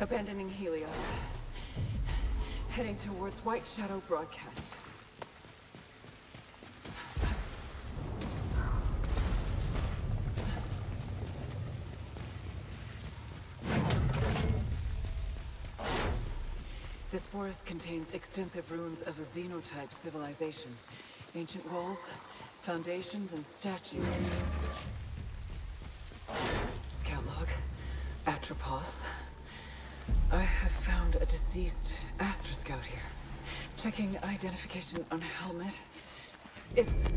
Abandoning Helios. Heading towards White Shadow Broadcast. This forest contains extensive ruins of a xenotype civilization. Ancient walls, foundations, and statues. Scout log. Atropos. I have found a deceased Astroscout here. Checking identification on a helmet. It's...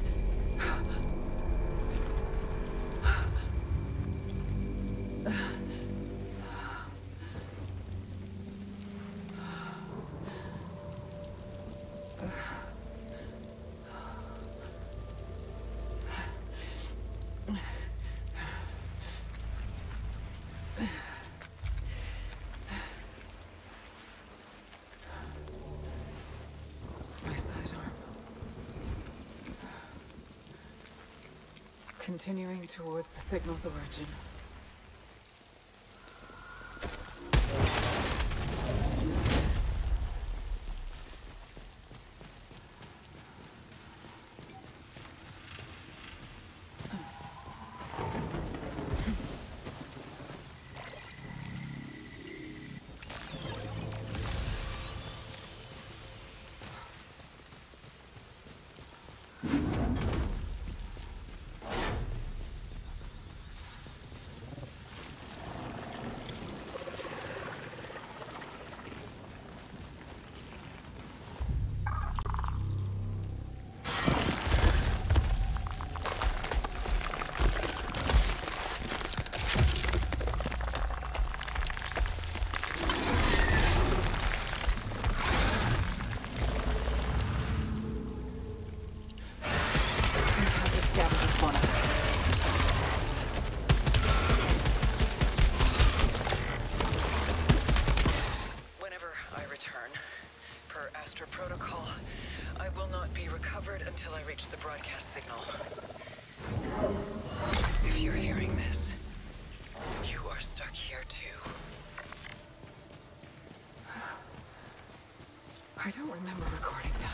continuing towards the signals of origin. I don't remember recording that.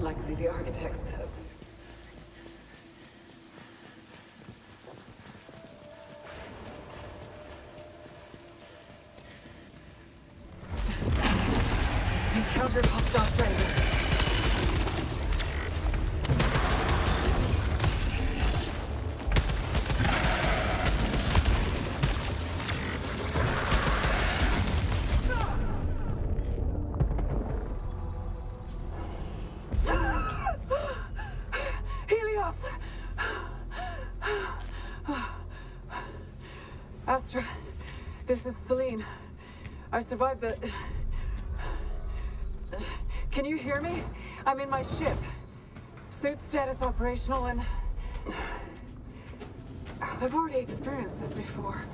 Likely the architects of these. Encountered hostile friendly. Astra, this is Celine. I survived the... Can you hear me? I'm in my ship. Suit status operational and... I've already experienced this before.